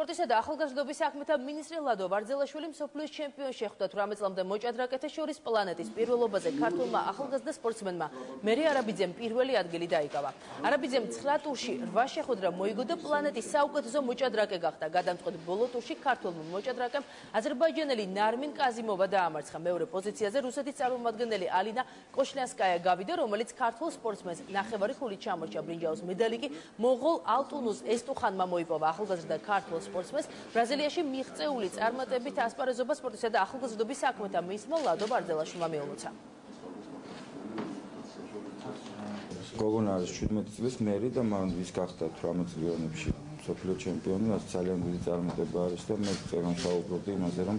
სპორტისა და ახალგაზრდობის საქმეთა მინისტრი ლადო ბარძელაშვილი მსოფლიოს ჩემპიონში ხვდა 18 წლამდე მოჭადრაკეთა შორის პლანეტის პირველობაზე ქართულმა ახალგაზრდა სპორტსმენმა მერი არაბიძემ პირველი ადგილი დაიკავა. არაბიძემ 9 ტურში 8 შეხვედრა მოიგო და პლანეტის საუკეთესო მოჭადრაკე გახდა. გადამწყვეტ ბოლო ტურში ქართულმა მოჭადრაკემ აზერბაიჯანელი ნარმინ კაზიმოვა დაამარცხა. მეორე პოზიციაზე რუსეთის წარმომადგენელი ალინა კოშნენსკაია გავიდა, რომელიც ქართულ სპორტსმენს ნახევარი ქულით ჩამორჩა. ბრინჯაოს მედალი კი მონღოლ ალტუნუს ესტუხანმა მოიპოვა. ახალგაზრდა ქართულ სპორტსმენს ბრაზილიაში მიხცე ულიტს წარმატებით ასპარეზობა სპორტისა და ახალგაზრდობის საქმეთა მინისტრმა ლადო ბარძელაშვილმა მიულოცა. გოგონა არის 17 წლის მერი და მან ის გახდა 18 წლიანებში მსოფლიო ჩემპიონი, რაც ძალიან დიდი წარმატება არის და მე წერამ საუბრობდი იმაზე, რომ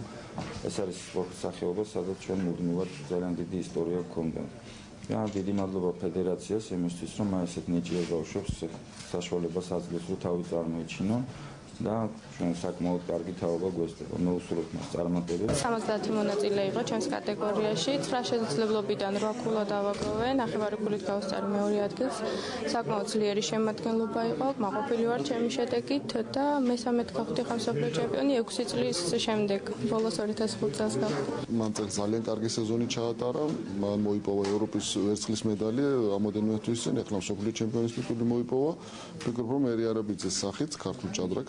ეს არის სპორტის სახეობა, სადაც ჩვენ მუდმივად ძალიან დიდი ისტორია გქონდა. Dedi madluba federasyası müstesna maalesef neciye gavşop saçmalı basazlısı taviz alma için daha çünkü sakmalı dergi tavaba göster onu usulütmez armatları. Samazda timonat ilave çünkü kategoriye şit raşet level birden rakula dava gove nakhivar kulit göster meuriyatkiz sakmalı ileri şematken lubay ol makopiliyor çemişedeki tata mesamet kaptı 5 şampiyon 26 ileri şemdek bola solitas kutsas kaptı. Mantık zalen dergi sezonu çağıtaram man moipova Avrupis versklis medali amaden mühtüsün eklam şampiyon şampiyonası tulu moipova. Fikir bu meri arabicesi sahit kartul çadrak